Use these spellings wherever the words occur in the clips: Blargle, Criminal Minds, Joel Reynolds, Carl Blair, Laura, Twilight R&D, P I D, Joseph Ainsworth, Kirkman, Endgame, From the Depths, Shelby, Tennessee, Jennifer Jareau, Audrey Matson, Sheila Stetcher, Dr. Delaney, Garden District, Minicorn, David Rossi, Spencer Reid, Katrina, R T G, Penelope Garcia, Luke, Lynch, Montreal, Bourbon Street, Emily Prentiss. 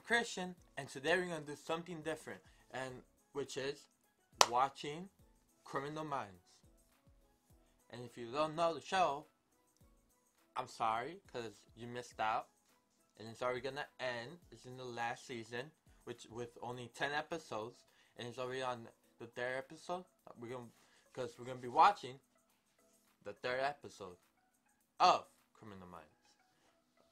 I'm Christian, and today we're going to do something different, and which is watching Criminal Minds. And if you don't know the show, I'm sorry, because you missed out, and it's already going to end. It's in the last season, which with only 10 episodes, and it's already on the third episode. Because we're going to be watching the third episode of Criminal Minds.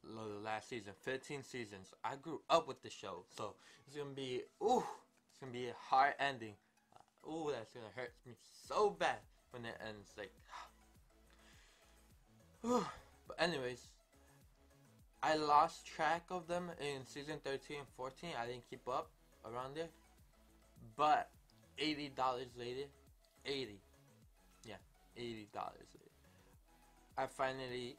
The last season, 15 seasons. I grew up with the show, so it's gonna be it's gonna be a hard ending. That's gonna hurt me so bad when it ends. Like, but anyways, I lost track of them in season 13 and 14. I didn't keep up around there, but $80 later, $80 later, I finally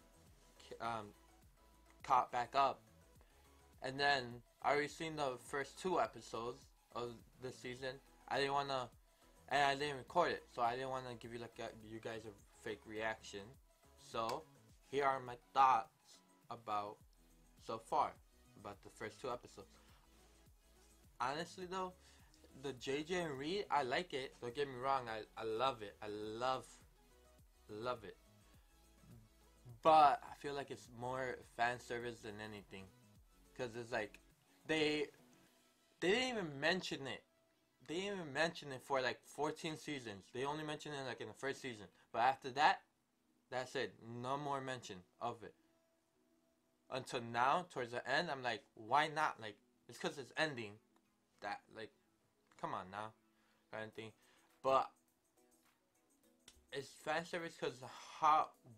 caught back up. And then I already seen the first two episodes of the season. I didn't want to, and I didn't record it, so I didn't want to give you like you guys a fake reaction. So here are my thoughts about so far about the first two episodes. Honestly though, the JJ and Reed, I like it, don't get me wrong. I love it, I love it. But I feel like it's more fan service than anything, because it's like they didn't even mention it. They didn't even mention it for like 14 seasons. They only mentioned it like in the first season. But after that, that's it. No more mention of it. Until now, towards the end, I'm like, why not? Like, it's because it's ending. That, like, come on now, kind of thing. But it's fan service, because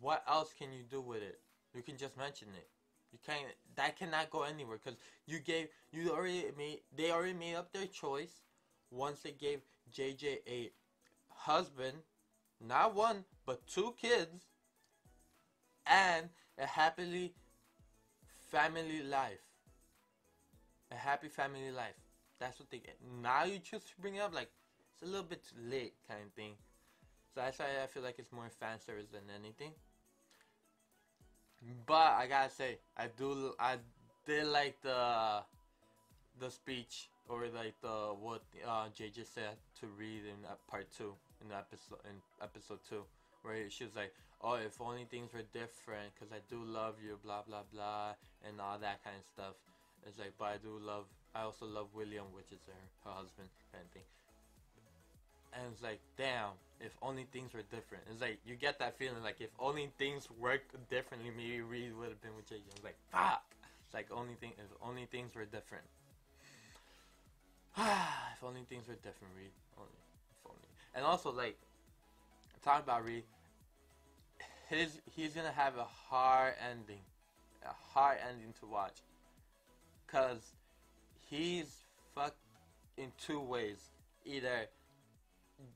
what else can you do with it? You can just mention it. You can't, that cannot go anywhere, because they already made up their choice once they gave JJ a husband, not one but two kids, and a happy family life. That's what they get. Now you choose to bring it up, like, it's a little bit too late, kind of thing. So that's why I feel like it's more fan service than anything. But I gotta say, I did like the speech, or like the what JJ said to Reed in part two, in episode two, where she was like, "Oh, if only things were different, because I do love you, blah blah blah," and all that kind of stuff. It's like, but I also love William, which is her husband, kind of thing. And it's like, damn, if only things were different. It's like, you get that feeling, like, if only things worked differently, maybe Reed would have been with JJ. I was like, fuck! It's like, if only things were different. If only things were different, Reed. If only. And also, like, talking about Reed, he's gonna have a hard ending to watch, cause he's fucked in two ways. Either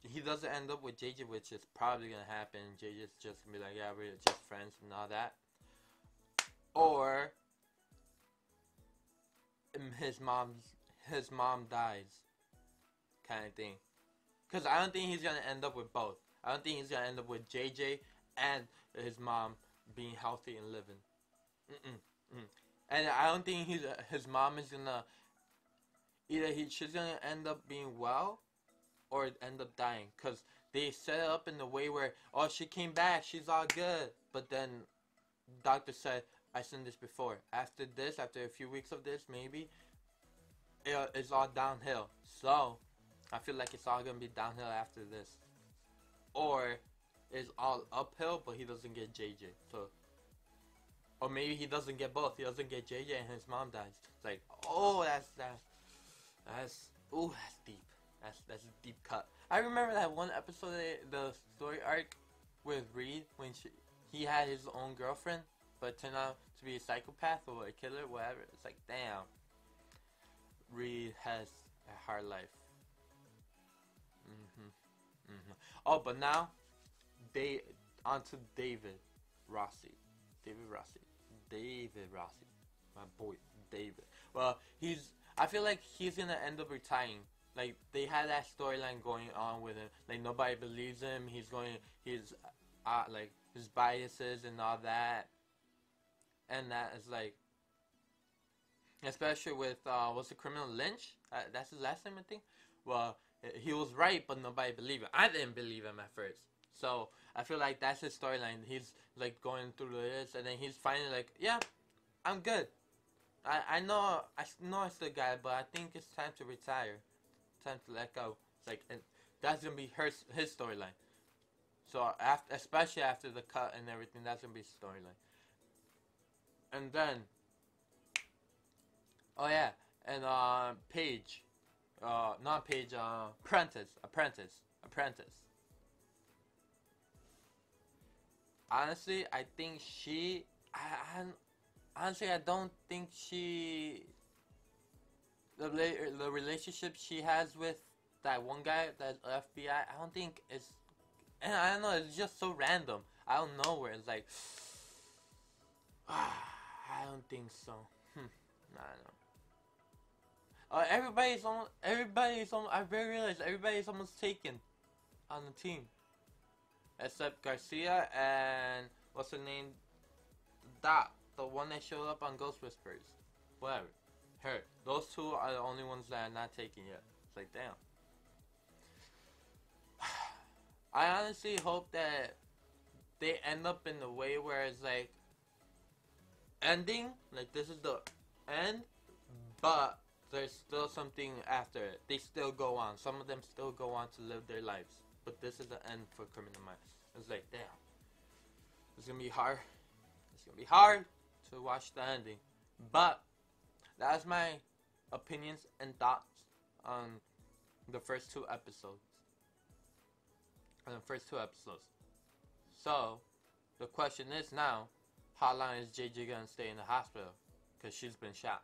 he doesn't end up with JJ, which is probably gonna happen. JJ's just gonna be like, yeah, we're just friends and all that. Or his mom dies, kind of thing. Cause I don't think he's gonna end up with both. I don't think he's gonna end up with JJ and his mom being healthy and living. And I don't think his mom is gonna, either she's gonna end up being well, or end up dying, because they set it up in the way where, oh, she came back, she's all good, but then doctor said, I seen this before, after a few weeks of this, maybe it's all downhill. So I feel like it's all gonna be downhill after this, or it's all uphill, but he doesn't get JJ. So, or maybe he doesn't get both. He doesn't get JJ and his mom dies. It's like, oh, that's deep. That's a deep cut. I remember that one episode, the story arc with Reed, when he had his own girlfriend, but turned out to be a psychopath or a killer, whatever. It's like, damn, Reed has a hard life. Oh, but now onto David Rossi, my boy David. Well, I feel like he's gonna end up retiring. Like, they had that storyline going on with him. Like, nobody believes him. His biases and all that. And that is like, especially with what's the criminal Lynch? That's his last name, I think. Well, he was right, but nobody believed him. I didn't believe him at first. So I feel like that's his storyline. He's like going through this, and then he's finally like, yeah, I'm good. I know I still got it, but I think it's time to retire. Time to let go. It's like, and that's gonna be his storyline. So after, especially after the cut and everything, that's gonna be his storyline. And then, oh yeah, and Paige, not Paige, Prentiss. Honestly, I think she, honestly, I don't think she, the relationship she has with that one guy, that FBI, I don't think it's, and I don't know, it's just so random. I don't know where it's like, I don't think so. I don't know. Everybody's almost taken on the team. Except Garcia and what's her name? Dot, the one that showed up on Ghost Whisperers. Whatever. Her. Those two are the only ones that are not taken yet. It's like, damn. I honestly hope that they end up in the way where it's like ending, like this is the end, but there's still something after it. They still go on. Some of them still go on to live their lives. But this is the end for Criminal Minds. It's like, damn. It's gonna be hard. It's gonna be hard to watch the ending. But that's my opinions and thoughts on the first two episodes. So the question is now, how long is JJ gonna stay in the hospital? Cause she's been shot.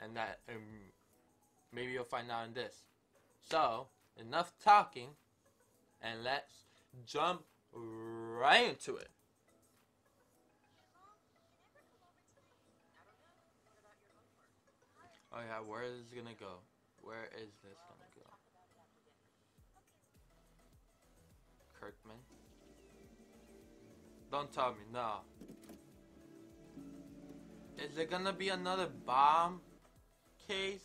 And that maybe you'll find out in this. So enough talking, and let's jump right into it. Oh yeah, where is this gonna go? Where is this gonna go? Kirkman? Don't tell me, no. Is there gonna be another bomb case?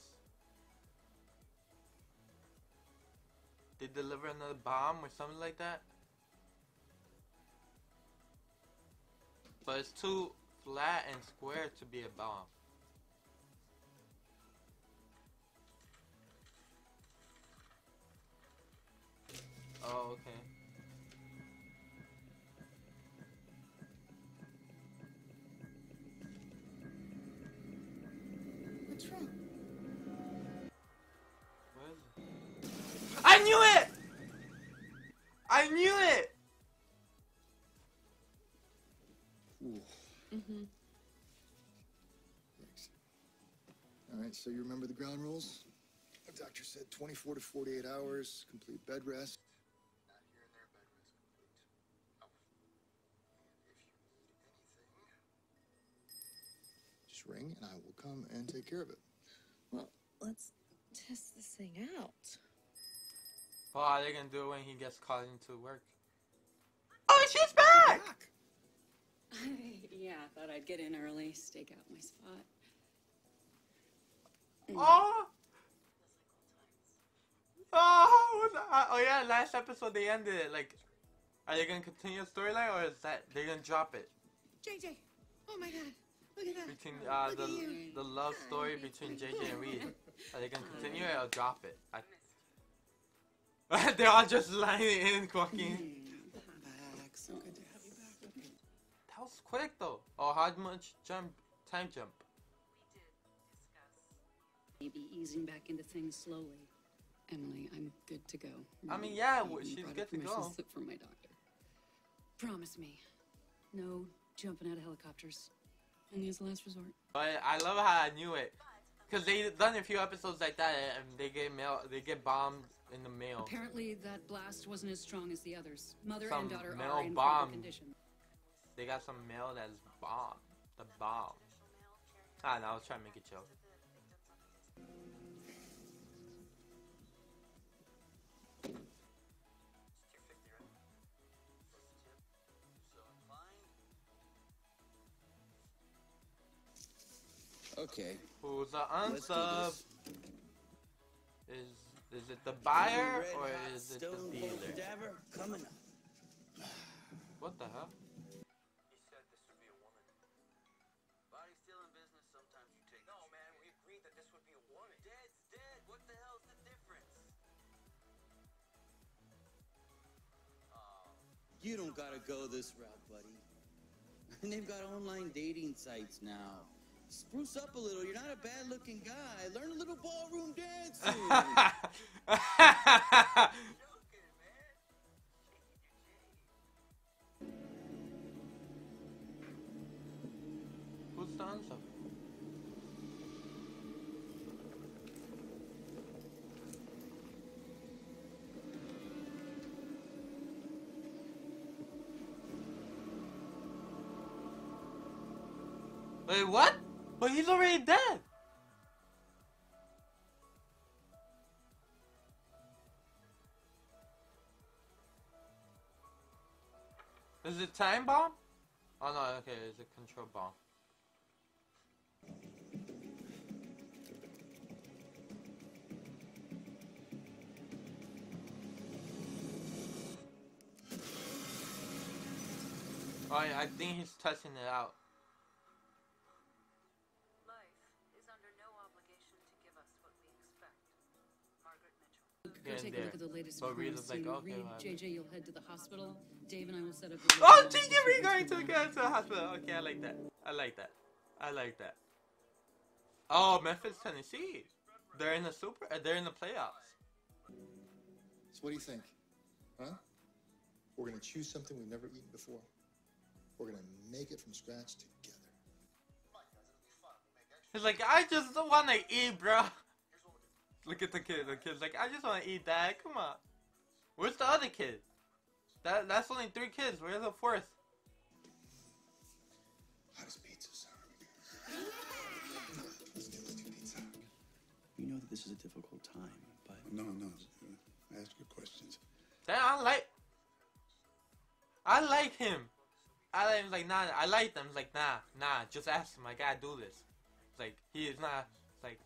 They deliver another bomb or something like that? But it's too flat and square to be a bomb. Oh, okay. What's wrong? What is it? I knew it! I knew it! Mm-hmm. Thanks. All right, so you remember the ground rules? The doctor said 24 to 48 hours, complete bed rest. Ring and I will come and take care of it. Well, let's test this thing out. Well, how are they gonna do it when he gets called into work? Oh, she's back! Yeah, I thought I'd get in early, stake out my spot. Oh! Oh yeah, last episode they ended it. Like, are they gonna continue the storyline or is that they gonna drop it? JJ, oh my god. Between the love story between JJ and Reed. Are they gonna continue it or drop it? They're all just lying in and walking. So good to have you back. That was quick though. Oh, how much time jump? We did discuss maybe easing back into things slowly. Emily, I'm good to go. I mean, yeah, she's good to go. Slip from my doctor. Promise me, no jumping out of helicopters. And he's the last resort. But I love how I knew it, cause they done a few episodes like that, and they get bombed in the mail. Apparently, that blast wasn't as strong as the others. Mother and daughter are in critical condition. They got some mail that's bombed. The bomb. Ah, no, I was trying to make a joke. Okay. Well, the answer is it the buyer or is it the dealer? Coming up. What the hell? You said this would be a woman. Body's still in business, sometimes you take. No, man, we agreed that this would be a woman. Dead's dead. What the hell's the difference? You don't gotta go this route, buddy. And they've got online dating sites now. Spruce up a little. You're not a bad-looking guy. Learn a little ballroom dance. Who's the answer? Wait, what? But he's already dead. Is it time bomb? Oh no, okay, it's a control bomb. Oh yeah, I think he's testing it out. Go take a look at the latest reports. Like, okay, Reed, JJ, you'll head to the hospital. Dave and I will set up. Oh, JJ, Reed going to go to the hospital. Okay, I like that. I like that. I like that. Oh, Memphis, Tennessee. They're in the They're in the playoffs. So what do you think? Huh? We're gonna choose something we've never eaten before. We're gonna make it from scratch together. He's like, I just don't want to eat, bro. Look at the kid. The kid's like, I just want to eat that. Come on. Where's the other kid? That's only 3 kids. Where's the 4th? How does pizza sound? Let's do pizza. You know that this is a difficult time, but... No. Ask your questions. Damn, I like him. I like him. Like, nah. I like them. He's like, nah. Just ask him. I gotta do this. It's like, he is not... like.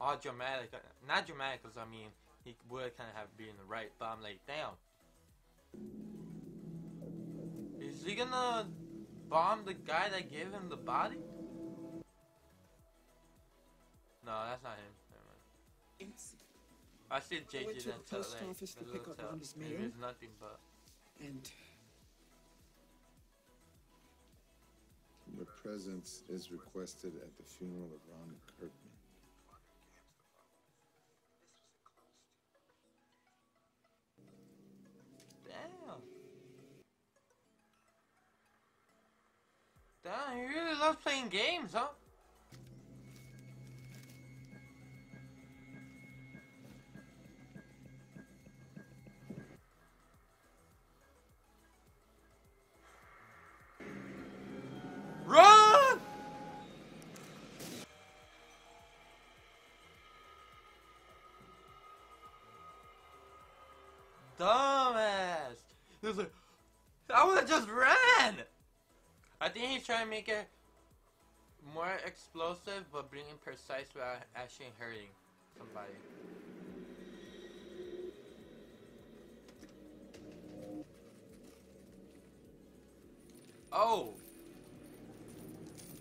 All dramatic, not dramatic, because I mean, he would kind of have been right, but I'm like, damn. Is he gonna bomb the guy that gave him the body? No, that's not him. Never mind. I see JJ went to the post office to pick up on his mail. There's nothing but. And your presence is requested at the funeral of Ron Kirkman. Damn, he really loves playing games, huh? Run! Dumbass! He was like, I would've just ran! I think he's trying to make it more explosive, but being precise without actually hurting somebody. Oh!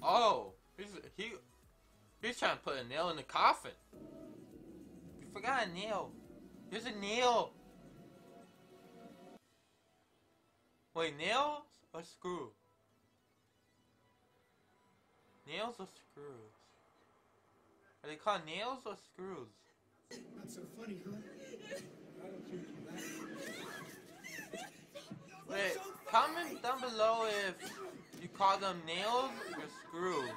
Oh! He's trying to put a nail in the coffin! You forgot a nail! Here's a nail! Wait, nails or screw? Nails or screws? Are they called nails or screws? Not so funny, huh? I don't think you laugh. Wait, comment down below if you call them nails or screws.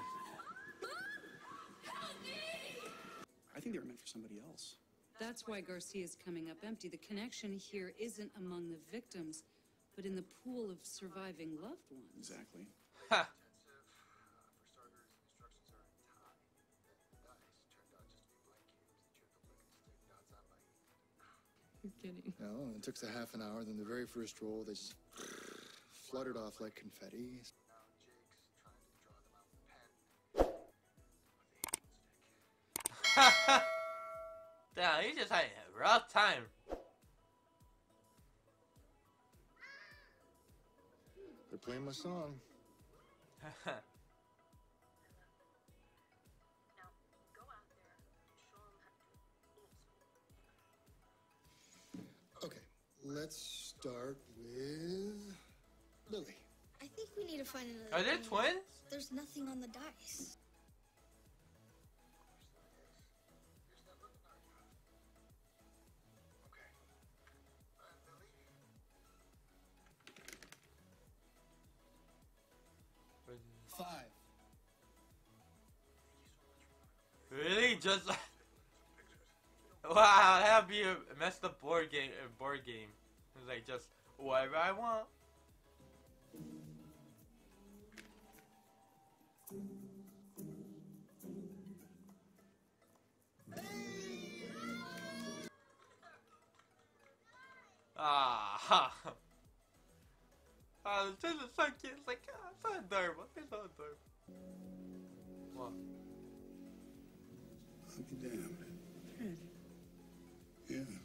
I think they were meant for somebody else. That's why Garcia's coming up empty. The connection here isn't among the victims, but in the pool of surviving loved ones. Exactly. Ha! You're kidding. No, it took us a half an hour, then the very first roll, they just fluttered off like confetti. They're playing my song. Haha. Okay, let's start with Lily. I think we need to find another. Are they twins? There's nothing on the dice. Five. Really? Just like... Wow, that'd be a messed up board game. It's like just whatever I want. Ah, ha. Oh, the twins are so cute. It's like, oh, it's so adorable. It's so adorable. Wow. I'll be damned. Fred. Yeah.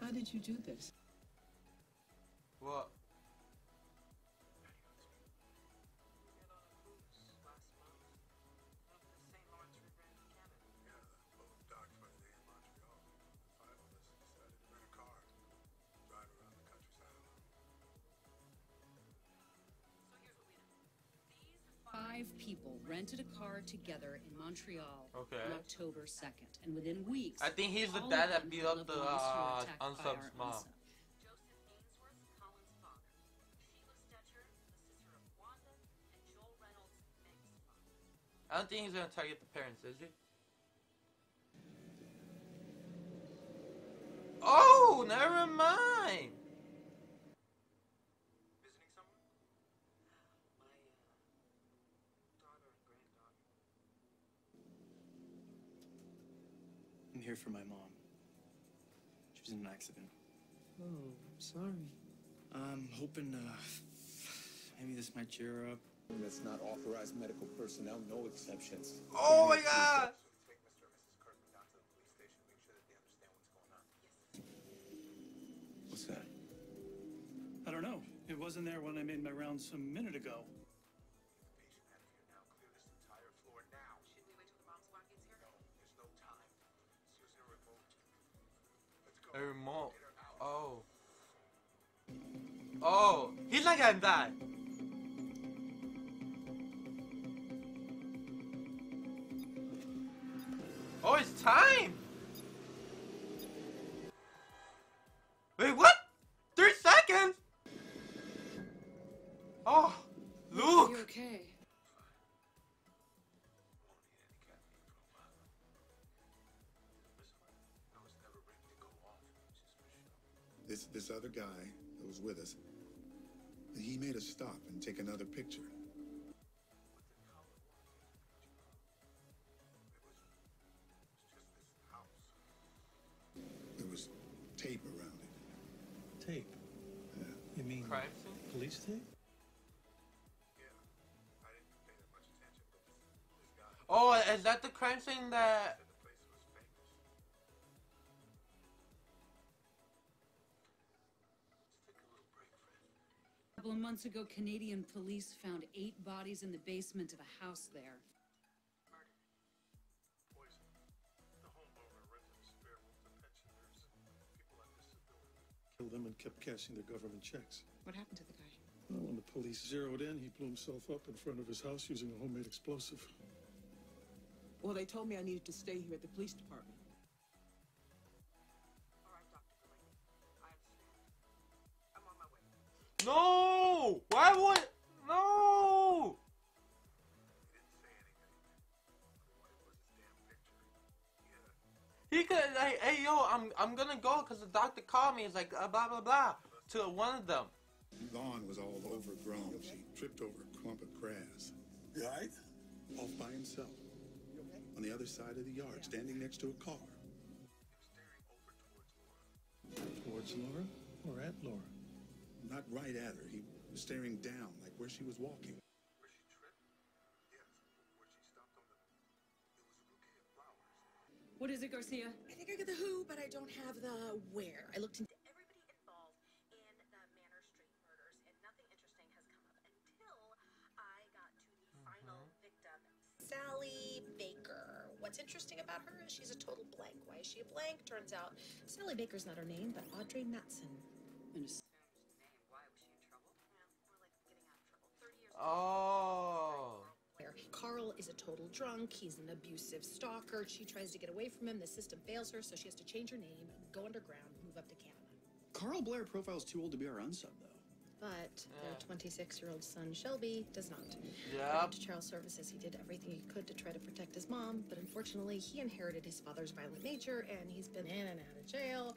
How did you do this? What? Five people rented a car together in Montreal on October 2nd, and within weeks, I think he's the dad that beat up the unsub's mom. Joseph Ainsworth, Colin's father, Sheila Stetcher, the sister of Wanda, and Joel Reynolds, Meg's father. I don't think he's gonna target the parents, is he? Oh, never mind. I'm here for my mom. She was in an accident. Oh, I'm sorry. I'm hoping, maybe this might cheer her up. That's not authorized medical personnel, no exceptions. Oh my God! So take Mr. and Mrs. Kirkman down to the police station, make sure that they understand what's going on. Yes. What's that? I don't know. It wasn't there when I made my rounds a minute ago. A remote. Oh. Oh, he's not gonna die. Oh, it's time. Wait, what? 3 seconds. Oh, Luke. You okay? This other guy that was with us, he made us stop and take another picture. There was tape around it. Tape? Yeah. You mean crime scene? Police tape? Yeah. I didn't pay that much attention, but this guy... Oh, is that the crime scene that... A couple of months ago, Canadian police found 8 bodies in the basement of a house there. Murder. Poison. The homeowner rented a spare room to pensioners, people on disability. Killed them and kept cashing their government checks. What happened to the guy? Well, when the police zeroed in, he blew himself up in front of his house using a homemade explosive. Well, they told me I needed to stay here at the police department. All right, Dr. Delaney. I understand. I'm on my way. No! Why would no? He could like, hey yo, I'm gonna go because the doctor called me. He's like blah blah blah to one of them. The lawn was all overgrown. She tripped over a clump of grass. You all right? All by himself. You okay? On the other side of the yard, standing next to a car. He was staring over towards Laura. Or at Laura? Not right at her. He was staring down, like where she was walking. Where she tripped? Yeah, where she stopped on the... It was a bouquet of flowers. What is it, Garcia? I think I got the who, but I don't have the where. I looked into everybody involved in the Manor Street what's interesting about her is she's a total blank. Why is she a blank? Turns out Sally Baker's not her name, but Audrey Matson. Oh. Carl is a total drunk. He's an abusive stalker. She tries to get away from him. The system fails her, so she has to change her name, go underground, move up to Canada. Carl Blair profile's too old to be our own sub, though. But their 26-year-old son, Shelby, does not. Yep. To Charles Services, he did everything he could to try to protect his mom, but unfortunately, he inherited his father's violent nature, and he's been in and out of jail.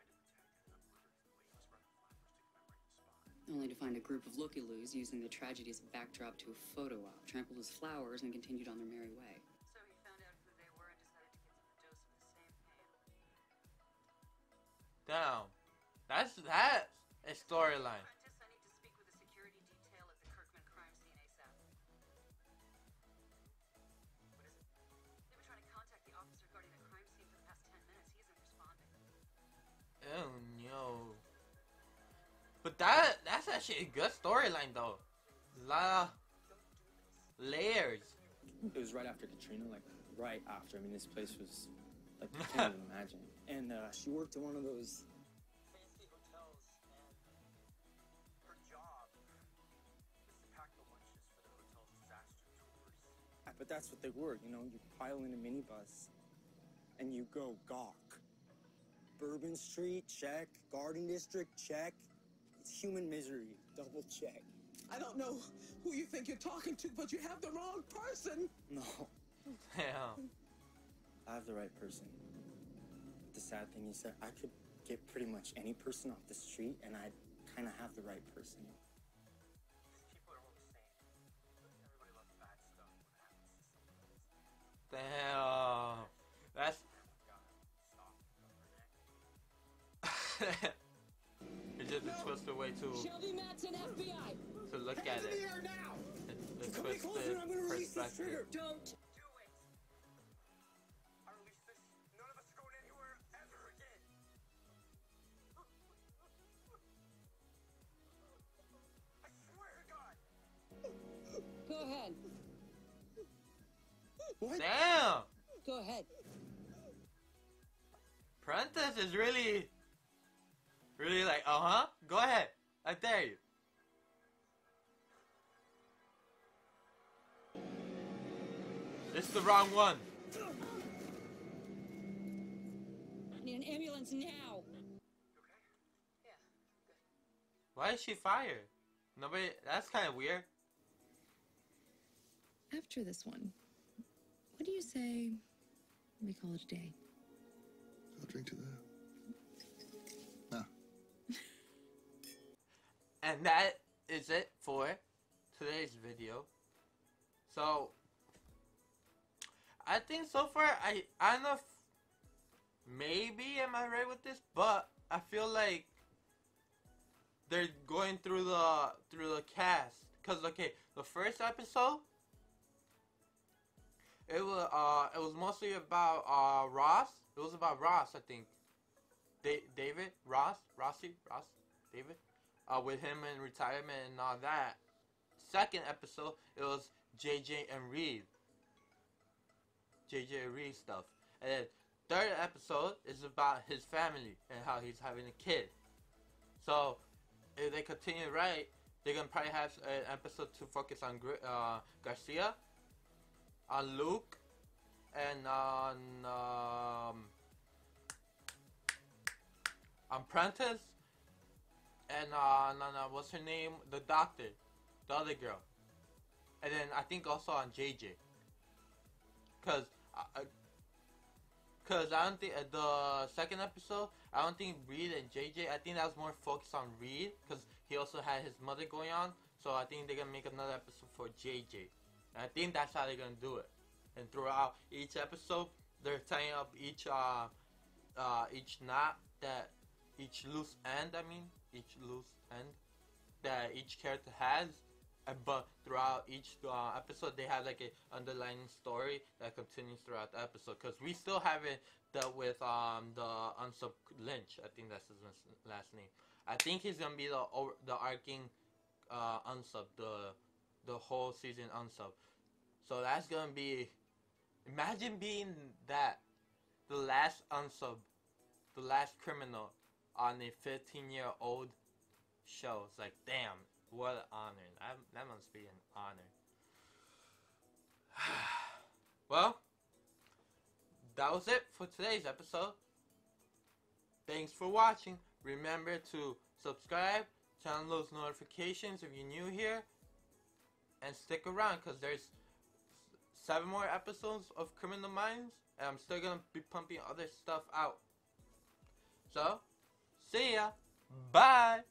Only to find a group of looky-loos using the tragedy as a backdrop to a photo op, trampled his flowers, and continued on their merry way. So he found out who they were and decided to give them a dose of the same pain. Damn. That's a storyline. I need to speak with the security detail at the Kirkman crime scene ASAP. What is it? They've been trying to contact the officer guarding the crime scene for the past 10 minutes. He isn't responding. Oh no. But that's actually a good storyline though. Layers. It was right after Katrina, like right after. I mean, this place was like you can't even imagine. And she worked in one of those fancy hotels, and her job was to pack the lunches for the hotel's disaster tours. Yeah, but that's what they were, you know. You pile in a minibus, and you go gawk. Bourbon Street, check. Garden District, check. Human misery. Double check. I don't know who you think you're talking to, but you have the wrong person. No. Damn. I have the right person. The sad thing is that I could get pretty much any person off the street, and I kind of have the right person. People are always saying, everybody loves bad stuff when it happens to someone else. Damn. That's... It's just a twisted way to look at it. The twisted perspective. Don't do it. I release this. None of us are going anywhere ever again. I swear to God. Go ahead. What? Damn. Go ahead. Prentiss is really. Really like, uh-huh, go ahead, I dare you. It's the wrong one. I need an ambulance now. Okay? Yeah, good. Why is she fired? Nobody, that's kind of weird. After this one, what do you say we call it a day? I'll drink to that. And that is it for today's video. So, I think so far, I don't know if maybe am I right with this, but I feel like they're going through the cast. Cause okay, the first episode, it was mostly about Ross. It was about Ross, I think. David Ross, David. With him in retirement and all that. Second episode, it was JJ and Reed. JJ and Reed stuff. And then third episode is about his family and how he's having a kid. So if they continue right, they're gonna probably have an episode to focus on Garcia, on Luke, and on Prentiss. And what's her name? The doctor, the other girl, and then I think also on JJ. Cause I don't think the second episode, I don't think Reed and JJ. I think that was more focused on Reed, cause he also had his mother going on. So I think they're gonna make another episode for JJ. And I think that's how they're gonna do it. And throughout each episode, they're tying up each loose end. I mean. Each loose end that each character has, but throughout each episode they have like an underlying story that continues throughout the episode, because we still haven't dealt with the unsub Lynch. I think that's his last name. I think he's gonna be the arcing unsub, the whole season unsub. So that's gonna be Imagine being that, the last unsub, the last criminal on a 15-year-old show. It's like, damn, what an honor. That must be an honor. Well, that was it for today's episode. Thanks for watching. Remember to subscribe, turn those notifications if you're new here, and stick around because there's 7 more episodes of Criminal Minds, and I'm still gonna be pumping other stuff out. So, see ya. Bye.